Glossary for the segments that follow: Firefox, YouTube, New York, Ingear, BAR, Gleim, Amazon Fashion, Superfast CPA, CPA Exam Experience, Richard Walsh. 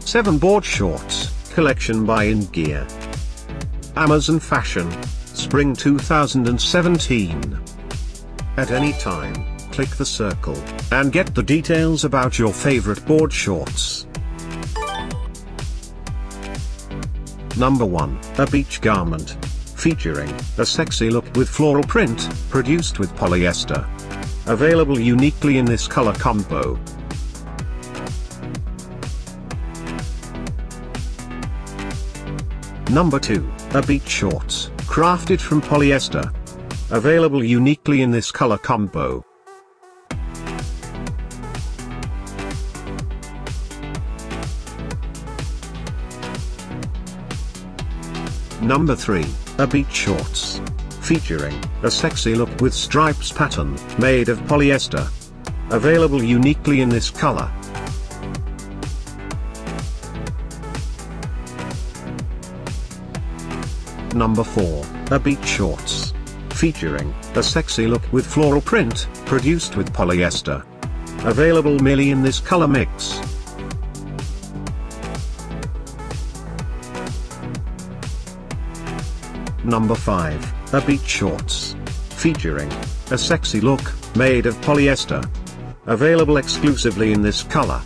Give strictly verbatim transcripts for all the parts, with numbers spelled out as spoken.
seven Board Shorts, collection by Ingear. Amazon Fashion, Spring two thousand seventeen. At any time, click the circle, and get the details about your favorite board shorts. Number one. A beach garment. Featuring a sexy look with floral print, produced with polyester. Available uniquely in this color combo. Number two. A beach shorts, crafted from polyester. Available uniquely in this color combo. Number three. A beach shorts. Featuring a sexy look with stripes pattern, made of polyester. Available uniquely in this color. Number four. A beach shorts. Featuring a sexy look with floral print, produced with polyester. Available merely in this color mix. Number five. A beach shorts. Featuring a sexy look, made of polyester. Available exclusively in this color.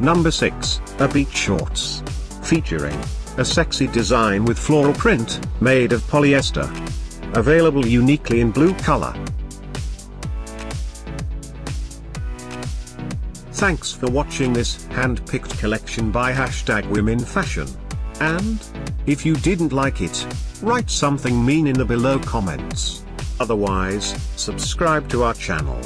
Number six. A beach shorts. Featuring a sexy design with floral print, made of polyester. Available uniquely in blue color. Thanks for watching this hand-picked collection by hashtag Women Fashion. And if you didn't like it, write something mean in the below comments. Otherwise, subscribe to our channel.